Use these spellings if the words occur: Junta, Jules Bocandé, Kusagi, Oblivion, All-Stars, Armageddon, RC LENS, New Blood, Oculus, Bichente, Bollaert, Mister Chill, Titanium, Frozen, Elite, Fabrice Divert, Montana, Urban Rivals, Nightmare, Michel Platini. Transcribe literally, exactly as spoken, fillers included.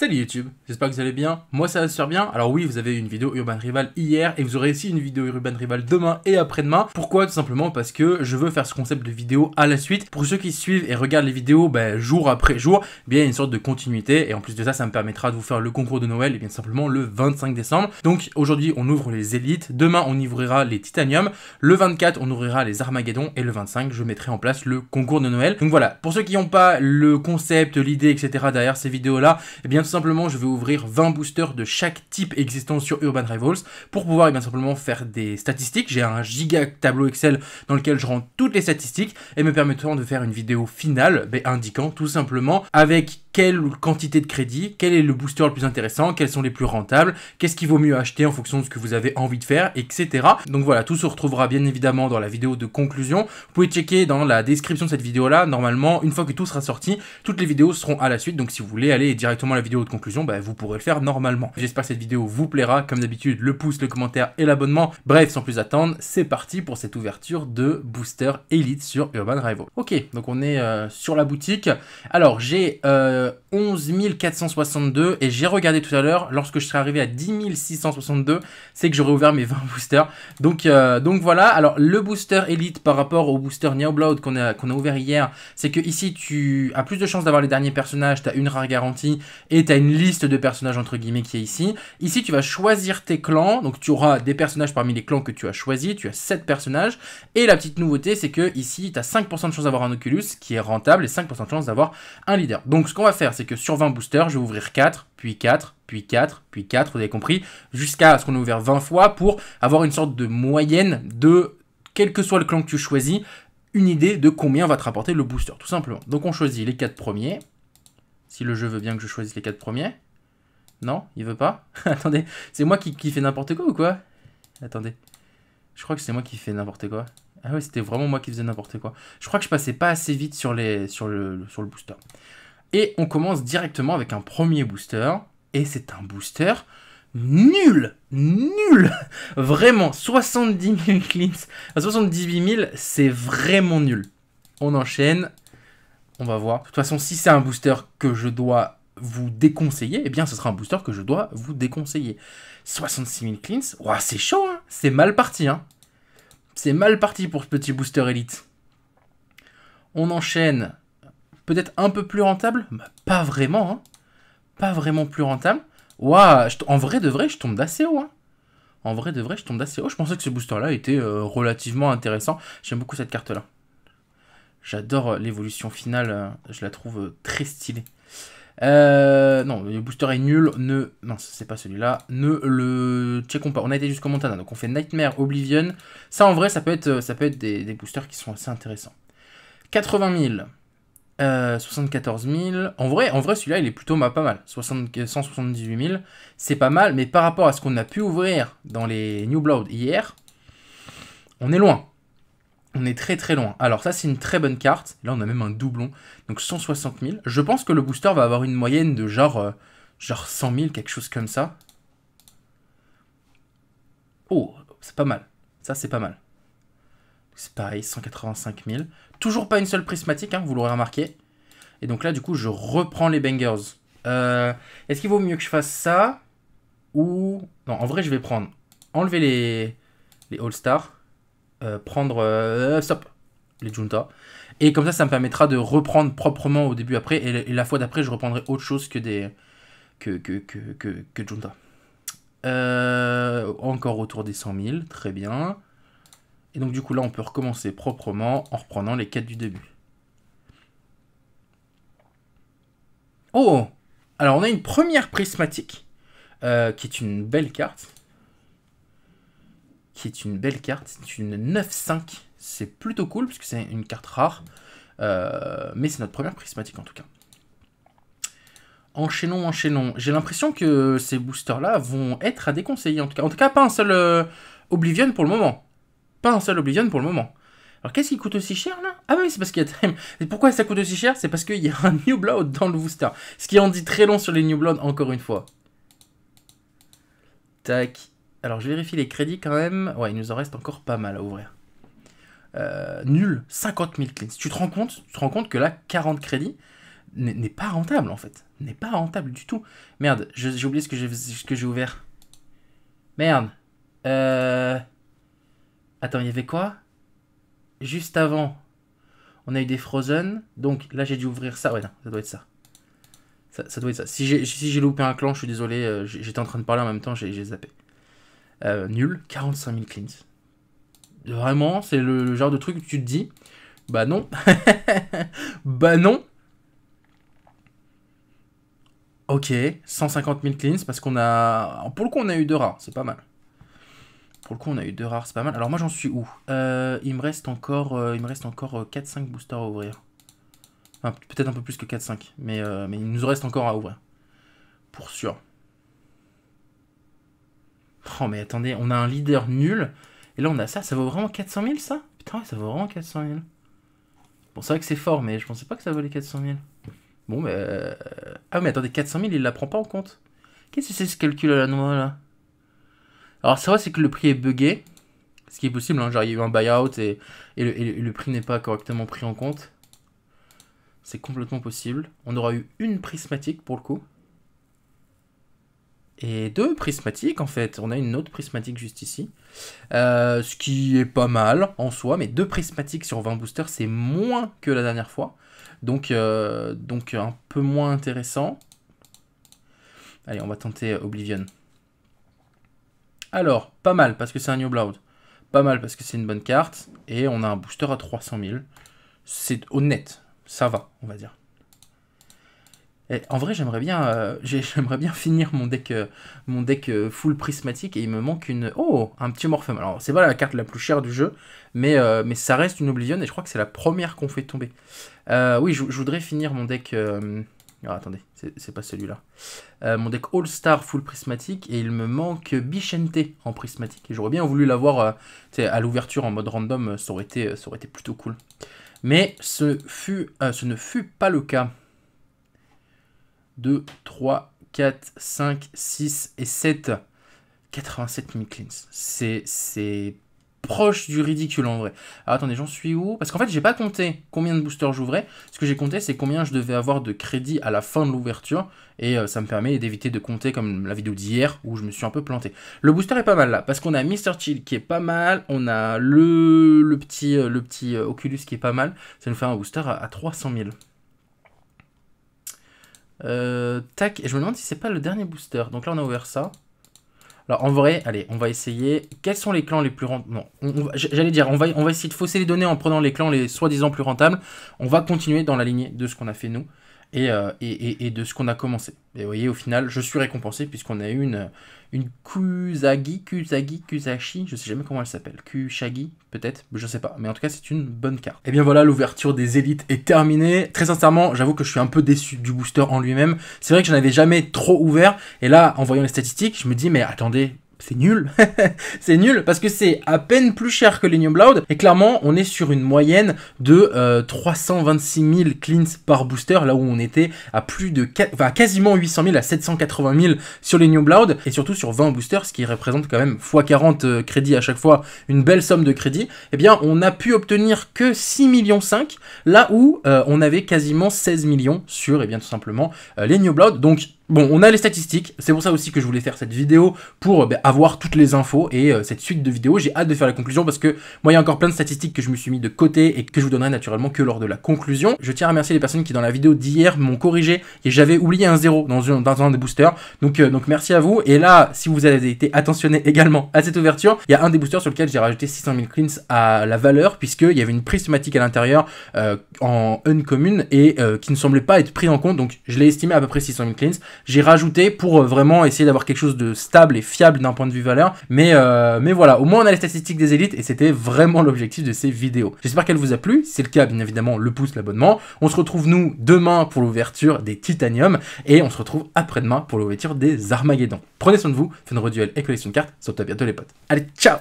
Salut YouTube, j'espère que vous allez bien, moi ça va super bien. Alors oui, vous avez une vidéo Urban Rival hier et vous aurez aussi une vidéo Urban Rival demain et après-demain. Pourquoi? Tout simplement parce que je veux faire ce concept de vidéo à la suite. Pour ceux qui suivent et regardent les vidéos bah, jour après jour, eh bien il y a une sorte de continuité. Et en plus de ça, ça me permettra de vous faire le concours de Noël et eh bien simplement le vingt-cinq décembre. Donc aujourd'hui on ouvre les élites, demain on ouvrira les titaniums, le vingt-quatre on ouvrira les Armageddon et le vingt-cinq je mettrai en place le concours de Noël. Donc voilà, pour ceux qui n'ont pas le concept, l'idée, et cetera derrière ces vidéos-là, eh bien simplement je vais ouvrir vingt boosters de chaque type existant sur Urban Rivals pour pouvoir et bien simplement faire des statistiques. J'ai un giga tableau Excel dans lequel je rentre toutes les statistiques et me permettant de faire une vidéo finale bah, indiquant tout simplement avec quelle quantité de crédit, quel est le booster le plus intéressant, quels sont les plus rentables, qu'est-ce qu'il vaut mieux acheter en fonction de ce que vous avez envie de faire, et cetera. Donc voilà, tout se retrouvera bien évidemment dans la vidéo de conclusion. Vous pouvez checker dans la description de cette vidéo-là. Normalement, une fois que tout sera sorti, toutes les vidéos seront à la suite. Donc si vous voulez aller directement à la vidéo de conclusion, bah, vous pourrez le faire normalement. J'espère que cette vidéo vous plaira. Comme d'habitude, le pouce, le commentaire et l'abonnement. Bref, sans plus attendre, c'est parti pour cette ouverture de booster Elite sur Urban Rivals. Ok, donc on est euh, sur la boutique. Alors, j'ai... Euh, onze mille quatre cent soixante-deux et j'ai regardé tout à l'heure, lorsque je serai arrivé à dix mille six cent soixante-deux, c'est que j'aurai ouvert mes vingt boosters. Donc, euh, donc voilà, alors le booster Elite par rapport au booster Neoblood qu'on a, qu'on a ouvert hier, c'est que ici tu as plus de chances d'avoir les derniers personnages, tu as une rare garantie et tu as une liste de personnages entre guillemets qui est ici. Ici tu vas choisir tes clans, donc tu auras des personnages parmi les clans que tu as choisi, tu as sept personnages et la petite nouveauté c'est que ici tu as cinq pour cent de chance d'avoir un Oculus qui est rentable et cinq pour cent de chance d'avoir un leader. Donc ce qu'on va faire, c'est que sur vingt boosters, je vais ouvrir quatre, puis quatre, puis quatre, puis quatre, vous avez compris, jusqu'à ce qu'on ait ouvert vingt fois pour avoir une sorte de moyenne de, quel que soit le clan que tu choisis, une idée de combien va te rapporter le booster, tout simplement. Donc on choisit les quatre premiers, si le jeu veut bien que je choisisse les quatre premiers. Non, il veut pas. Attendez, c'est moi qui, qui fais n'importe quoi ou quoi? Attendez, je crois que c'est moi qui fais n'importe quoi. Ah ouais, c'était vraiment moi qui faisais n'importe quoi. Je crois que je passais pas assez vite sur, les, sur, le, sur le booster. Et on commence directement avec un premier booster. Et c'est un booster nul. Nul. Vraiment, soixante-dix mille clips. soixante-dix-huit mille, c'est vraiment nul. On enchaîne. On va voir. De toute façon, si c'est un booster que je dois vous déconseiller, eh bien, ce sera un booster que je dois vous déconseiller. soixante-six mille clips. Ouah, c'est chaud, hein. C'est mal parti, hein. C'est mal parti pour ce petit booster Elite. On enchaîne... Peut-être un peu plus rentable, mais pas vraiment, hein. Pas vraiment plus rentable. Waouh, en vrai de vrai, je tombe d'assez haut, hein. En vrai de vrai, je tombe d'assez haut. Je pensais que ce booster-là était euh, relativement intéressant. J'aime beaucoup cette carte-là. J'adore l'évolution finale. Je la trouve très stylée. Euh, non, le booster est nul. Ne, non, c'est pas celui-là. Ne le checkons pas. On a été jusqu'au Montana, donc on fait Nightmare, Oblivion. Ça, en vrai, ça peut être, ça peut être des, des boosters qui sont assez intéressants. quatre-vingt mille. Euh, soixante-quatorze mille, en vrai, en vrai celui-là il est plutôt pas mal, cent soixante-dix-huit mille, c'est pas mal, mais par rapport à ce qu'on a pu ouvrir dans les New Blood hier, on est loin, on est très très loin. Alors ça c'est une très bonne carte, là on a même un doublon, donc cent soixante mille, je pense que le booster va avoir une moyenne de genre, euh, genre cent mille, quelque chose comme ça. Oh, c'est pas mal, ça c'est pas mal. C'est pareil, cent quatre-vingt-cinq mille. Toujours pas une seule prismatique, hein, vous l'aurez remarqué. Et donc là, du coup, je reprends les bangers. Euh, Est-ce qu'il vaut mieux que je fasse ça? Ou... Non, en vrai, je vais prendre... Enlever les, les All-Stars. Euh, prendre... Euh, stop. Les Junta. Et comme ça, ça me permettra de reprendre proprement au début après. Et, et la fois d'après, je reprendrai autre chose que des... Que, que, que, que, que Junta. Euh, encore autour des cent mille. Très bien. Et donc du coup là on peut recommencer proprement en reprenant les quêtes du début. Oh! Alors on a une première prismatique euh, qui est une belle carte. Qui est une belle carte, c'est une neuf cinq. C'est plutôt cool parce que c'est une carte rare. Euh, mais c'est notre première prismatique en tout cas. Enchaînons, enchaînons. J'ai l'impression que ces boosters là vont être à déconseiller en tout cas. En tout cas pas un seul euh, Oblivion pour le moment. Pas un seul Oblivion pour le moment. Alors qu'est-ce qui coûte aussi cher là? Ah oui, c'est parce qu'il y a Time. Et pourquoi ça coûte aussi cher? C'est parce qu'il y a un New Blood dans le booster. Ce qui en dit très long sur les New Blood encore une fois. Tac. Alors je vérifie les crédits quand même. Ouais, il nous en reste encore pas mal à ouvrir. Euh, nul. cinquante mille clins. Tu te rends compte? Tu te rends compte que là, quarante crédits. n'est pas rentable en fait. N'est pas rentable du tout. Merde, j'ai oublié ce que j'ai ouvert. Merde. Euh... Attends, il y avait quoi? Juste avant, on a eu des Frozen. Donc là, j'ai dû ouvrir ça. Ouais, non, ça doit être ça. Ça, ça doit être ça. Si j'ai si loupé un clan, je suis désolé. Euh, J'étais en train de parler en même temps, j'ai zappé. Euh, nul. quarante-cinq mille cleans. Vraiment, c'est le, le genre de truc que tu te dis. Bah non. Bah non. Ok, cent cinquante mille cleans parce qu'on a... Pour le coup, on a eu deux rares, c'est pas mal. Pour le coup, on a eu deux rares, c'est pas mal. Alors moi, j'en suis où? euh, Il me reste encore, euh, il me reste encore quatre cinq boosters à ouvrir. Enfin, peut-être un peu plus que quatre cinq, mais, euh, mais il nous reste encore à ouvrir. Pour sûr. Oh, mais attendez, on a un leader nul. Et là, on a ça. Ça vaut vraiment quatre cent mille, ça? Putain, ouais, ça vaut vraiment quatre cent mille. Bon, c'est vrai que c'est fort, mais je pensais pas que ça valait quatre cent mille. Bon, mais... Euh... Ah, mais attendez, quatre cent mille, il la prend pas en compte. Qu'est-ce que c'est ce calcul à la noix, là? Alors, ça va, c'est que le prix est buggé. Ce qui est possible, hein, genre, il y a eu un buyout et, et, le, et le prix n'est pas correctement pris en compte. C'est complètement possible. On aura eu une prismatique, pour le coup. Et deux prismatiques, en fait. On a une autre prismatique juste ici. Euh, ce qui est pas mal, en soi. Mais deux prismatiques sur vingt boosters, c'est moins que la dernière fois. Donc, euh, donc un peu moins intéressant. Allez, on va tenter Oblivion. Alors, pas mal, parce que c'est un New Blood. Pas mal, parce que c'est une bonne carte. Et on a un booster à trois cent mille. C'est honnête. Ça va, on va dire. Et en vrai, j'aimerais bien, euh, j'aimerais bien finir mon deck, euh, mon deck euh, full prismatique et il me manque une... Oh, un petit Morphème. Alors, c'est pas la carte la plus chère du jeu, mais, euh, mais ça reste une Oblivion et je crois que c'est la première qu'on fait tomber. Euh, oui, je, je voudrais finir mon deck... Euh... Ah, attendez, c'est pas celui-là. Euh, mon deck All-Star full prismatique et il me manque Bichente en prismatique. J'aurais bien voulu l'avoir euh, à l'ouverture en mode random, ça aurait été, ça aurait été plutôt cool. Mais ce, fut, euh, ce ne fut pas le cas. deux, trois, quatre, cinq, six et sept. quatre-vingt-sept mille cleans. C'est proche du ridicule en vrai. Alors, attendez, j'en suis où? Parce qu'en fait, j'ai pas compté combien de boosters j'ouvrais. Ce que j'ai compté, c'est combien je devais avoir de crédit à la fin de l'ouverture. Et euh, ça me permet d'éviter de compter comme la vidéo d'hier où je me suis un peu planté. Le booster est pas mal là. Parce qu'on a Mister Chill qui est pas mal. On a le, le petit, le petit euh, Oculus qui est pas mal. Ça nous fait un booster à, à trois cent mille. Euh, tac, et je me demande si c'est pas le dernier booster. Donc là on a ouvert ça. Alors en vrai, allez, on va essayer. Quels sont les clans les plus rentables? Non, on, on, j'allais dire, on va, on va essayer de fausser les données en prenant les clans les soi-disant plus rentables. On va continuer dans la lignée de ce qu'on a fait nous et, euh, et, et, et de ce qu'on a commencé. Et vous voyez, au final, je suis récompensé puisqu'on a eu une, une Kusagi, Kusagi, Kusashi, je sais jamais comment elle s'appelle. Kusagi, peut-être, je sais pas. Mais en tout cas, c'est une bonne carte. Et bien voilà, l'ouverture des élites est terminée. Très sincèrement, j'avoue que je suis un peu déçu du booster en lui-même. C'est vrai que je n'avais jamais trop ouvert. Et là, en voyant les statistiques, je me dis, mais attendez... C'est nul, c'est nul parce que c'est à peine plus cher que les New Blood et clairement on est sur une moyenne de euh, trois cent vingt-six mille cleans par booster là où on était à plus de quatre, enfin, quasiment huit cent mille à sept cent quatre-vingt mille sur les New Blood et surtout sur vingt boosters ce qui représente quand même fois quarante euh, crédits à chaque fois, une belle somme de crédits. Eh bien on a pu obtenir que six virgule cinq millions là où euh, on avait quasiment seize millions sur et eh bien tout simplement euh, les New Blood. Donc bon, on a les statistiques, c'est pour ça aussi que je voulais faire cette vidéo, pour bah, avoir toutes les infos et euh, cette suite de vidéos. J'ai hâte de faire la conclusion parce que moi, il y a encore plein de statistiques que je me suis mis de côté et que je vous donnerai naturellement que lors de la conclusion. Je tiens à remercier les personnes qui, dans la vidéo d'hier, m'ont corrigé et j'avais oublié un zéro dans, dans un des boosters. Donc, euh, donc, merci à vous. Et là, si vous avez été attentionné également à cette ouverture, il y a un des boosters sur lequel j'ai rajouté six cent mille cleans à la valeur puisqu'il y avait une prismatique à l'intérieur euh, en uncommune et euh, qui ne semblait pas être pris en compte. Donc, je l'ai estimé à peu près six cent mille cleans. J'ai rajouté pour vraiment essayer d'avoir quelque chose de stable et fiable d'un point de vue valeur. Mais, euh, mais voilà, au moins on a les statistiques des élites et c'était vraiment l'objectif de ces vidéos. J'espère qu'elle vous a plu. Si c'est le cas, bien évidemment, le pouce, l'abonnement. On se retrouve nous demain pour l'ouverture des Titanium et on se retrouve après-demain pour l'ouverture des Armageddon. Prenez soin de vous, fun reduel et collection de cartes. Sauf à bientôt les potes. Allez, ciao!